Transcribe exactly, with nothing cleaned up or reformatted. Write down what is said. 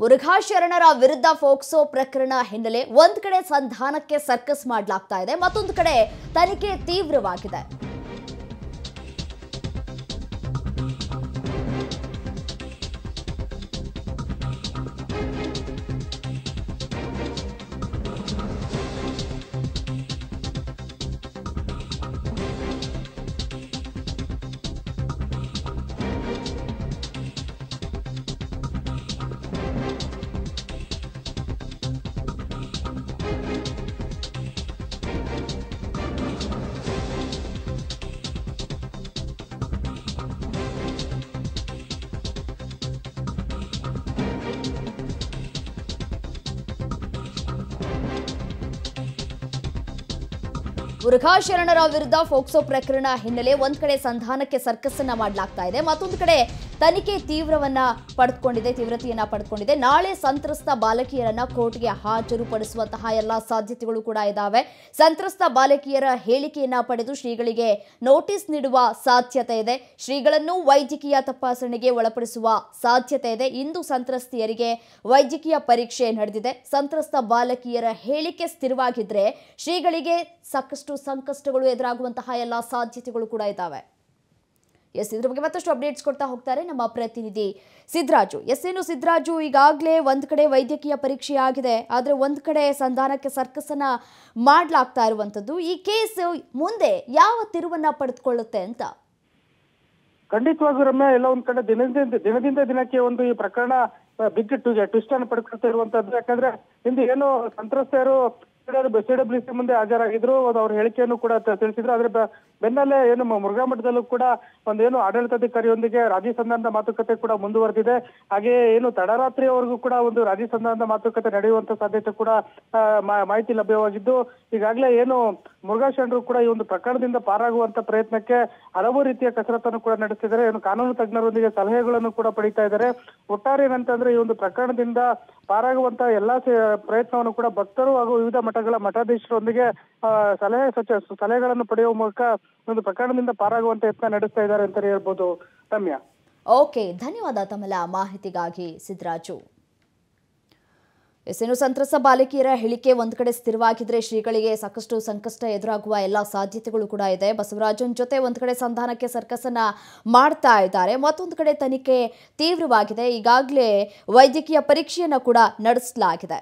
ಮುರುಘಾ ಶರಣರ ವಿರುದ್ಧ ಫೋಕ್ಸೋ ಪ್ರಕರಣ ಹಿನ್ನೆಲೆ ಒಂದು ಕಡೆ ಸಂಧಾನಕ್ಕೆ ಸರ್ಕಸ್ ಮಾಡಲಾಗ್ತಾ ಇದೆ, ಮತ್ತೊಂದು ಕಡೆ ತನಿಖೆ ತೀವ್ರವಾಗಿದೆ. ಮುರುಘಾ ಶರಣರ ವಿರುದ್ಧ ಫೋಕ್ಸೋ ಪ್ರಕರಣ ಹಿನ್ನೆಲೆ ಒಂದು ಕಡೆ ಸಂಧಾನಕ್ಕೆ ಸರ್ಕಸ್ ಅನ್ನು ಮಾಡಲಾಗ್ತಾ ಇದೆ, ಮತ್ತೊಂದು ಕಡೆ ತನಿಖೆ ತೀವ್ರವನ್ನ ಪಡೆದುಕೊಂಡಿದೆ ತೀವ್ರತೆಯನ್ನ ಪಡೆದುಕೊಂಡಿದೆ. ನಾಳೆ ಸಂತ್ರಸ್ತ ಬಾಲಕಿಯರನ್ನ ಕೋರ್ಟ್ಗೆ ಹಾಜರುಪಡಿಸುವಂತಹ ಎಲ್ಲ ಸಾಧ್ಯತೆಗಳು ಕೂಡ ಇದಾವೆ. ಸಂತ್ರಸ್ತ ಬಾಲಕಿಯರ ಹೇಳಿಕೆಯನ್ನ ಪಡೆದು ಶ್ರೀಗಳಿಗೆ ನೋಟಿಸ್ ನೀಡುವ ಸಾಧ್ಯತೆ ಇದೆ. ಶ್ರೀಗಳನ್ನು ವೈದ್ಯಕೀಯ ತಪಾಸಣೆಗೆ ಒಳಪಡಿಸುವ ಸಾಧ್ಯತೆ ಇದೆ. ಇಂದು ಸಂತ್ರಸ್ತೆಯರಿಗೆ ವೈದ್ಯಕೀಯ ಪರೀಕ್ಷೆ ನಡೆದಿದೆ. ಸಂತ್ರಸ್ತ ಬಾಲಕಿಯರ ಹೇಳಿಕೆ ಸ್ಥಿರವಾಗಿದ್ರೆ ಶ್ರೀಗಳಿಗೆ ಸಾಕಷ್ಟು ಸಂಕಷ್ಟಗಳು ಎದುರಾಗುವಂತಹ ಎಲ್ಲ ಸಾಧ್ಯತೆಗಳು ಕೂಡ ಇದಾವೆ. ಎಸ್, ಇದ್ರ ಬಗ್ಗೆ ಮತ್ತಷ್ಟು ಅಪ್ಡೇಟ್ಸ್ ಕೊಡ್ತಾ ಹೋಗ್ತಾರೆ ನಮ್ಮ ಪ್ರತಿನಿಧಿ ಸಿದ್ದರಾಜು. ಎಸ್, ಏನು ಸಿದ್ದರಾಜು, ಈಗಾಗಲೇ ಒಂದು ಕಡೆ ವೈದ್ಯಕೀಯ ಪರೀಕ್ಷೆ ಆಗಿದೆ, ಆದರೆ ಒಂದು ಕಡೆ ಸಂಧಾನಕ್ಕೆ ಸರ್ಕಸನ್ನ ಮಾಡಲಾಗ್ತಾ ಇರುವಂಥದ್ದು. ಈ ಕೇಸ್ ಮುಂದೆ ಯಾವ ತಿರುವನ್ನ ಪಡೆದುಕೊಳ್ಳುತ್ತೆ ಅಂತ? ಖಂಡಿತವಾಗಿ ರಮ್ಯ, ಎಲ್ಲ ಒಂದ್ ಕಡೆ ದಿನದಿಂದ ದಿನದಿಂದ ದಿನಕ್ಕೆ ಒಂದು ಈ ಪ್ರಕರಣ ಬಿಗ್ ಟ್ವಿಸ್ಟ್ ಅನ್ನು ಪಡೆದುಕೊಳ್ತಾ ಇರುವಂತದ್ದು. ಯಾಕಂದ್ರೆ ಇಂದು ಏನು ಸಂತ್ರಸ್ತೆಯರು ಸಿ ಡಬ್ಲ್ಯೂ ಸಿ ಮುಂದೆ ಹಾಜರಾಗಿದ್ರು, ಅವ್ರ ಹೇಳಿಕೆಯನ್ನು ಕೂಡ ತಿಳಿಸಿದ್ರು. ಅದ್ರ ಬೆನ್ನಲ್ಲೇ ಏನು ಮುರುಘಾ ಮಠದಲ್ಲೂ ಕೂಡ ಒಂದೇನು ಆಡಳಿತಾಧಿಕಾರಿಯೊಂದಿಗೆ ರಾಜಿ ಸಂಧಾನದ ಮಾತುಕತೆ ಕೂಡ ಮುಂದುವರೆದಿದೆ. ಹಾಗೆ ಏನು ತಡರಾತ್ರಿಯವರೆಗೂ ಕೂಡ ಒಂದು ರಾಜಿ ಸಂಧಾನದ ಮಾತುಕತೆ ನಡೆಯುವಂತ ಸಾಧ್ಯತೆ ಕೂಡ ಮಾಹಿತಿ ಲಭ್ಯವಾಗಿದ್ದು, ಈಗಾಗಲೇ ಏನು ಮುರುಘಾ ಶರಣರು ಕೂಡ ಈ ಒಂದು ಪ್ರಕರಣದಿಂದ ಪಾರಾಗುವಂತ ಪ್ರಯತ್ನಕ್ಕೆ ಹಲವು ರೀತಿಯ ಕಸರತ್ತನ್ನು ಕೂಡ ನಡೆಸಿದ್ದಾರೆ. ಏನು ಕಾನೂನು ತಜ್ಞರೊಂದಿಗೆ ಸಲಹೆಗಳನ್ನು ಕೂಡ ಪಡೀತಾ ಇದ್ದಾರೆ. ಒಟ್ಟಾರೆ ಏನಂತಂದ್ರೆ ಈ ಒಂದು ಪ್ರಕರಣದಿಂದ ಪಾರಾಗುವಂತ ಎಲ್ಲಾ ಪ್ರಯತ್ನವನ್ನು ಕೂಡ ಭಕ್ತರು ಹಾಗೂ ವಿವಿಧ ಮಠಗಳ ಮಠಾಧೀಶರೊಂದಿಗೆ ಸಲಹೆ ಸಲಹೆಗಳನ್ನು ಪಡೆಯುವ ಮೂಲಕ ಒಂದು ಪ್ರಕರಣದಿಂದ ಪಾರಾಗುವಂತ ಯತ್ನ ನಡೆಸ್ತಾ ಇದ್ದಾರೆ ಅಂತ ಹೇಳ್ಬೋದು ರಮ್ಯಾ. ಓಕೆ, ಧನ್ಯವಾದ ತಮ್ಮೆಲ್ಲ ಮಾಹಿತಿಗಾಗಿ ಸಿದ್ದರಾಜು. ಎಸ್ಸೇನು ಸಂತ್ರಸ್ತ ಬಾಲಕಿಯರ ಹೇಳಿಕೆ ಒಂದು ಕಡೆ ಸ್ಥಿರವಾಗಿದ್ರೆ ಶ್ರೀಗಳಿಗೆ ಸಾಕಷ್ಟು ಸಂಕಷ್ಟ ಎದುರಾಗುವ ಎಲ್ಲ ಸಾಧ್ಯತೆಗಳು ಕೂಡ ಇದೆ. ಬಸವರಾಜನ್ ಜೊತೆ ಒಂದು ಕಡೆ ಸಂಧಾನಕ್ಕೆ ಸರ್ಕಸನ್ನ ಮಾಡ್ತಾ ಇದ್ದಾರೆ, ಮತ್ತೊಂದು ಕಡೆ ತನಿಖೆ ತೀವ್ರವಾಗಿದೆ. ಈಗಾಗಲೇ ವೈದ್ಯಕೀಯ ಪರೀಕ್ಷೆಯನ್ನು ಕೂಡ ನಡೆಸಲಾಗಿದೆ.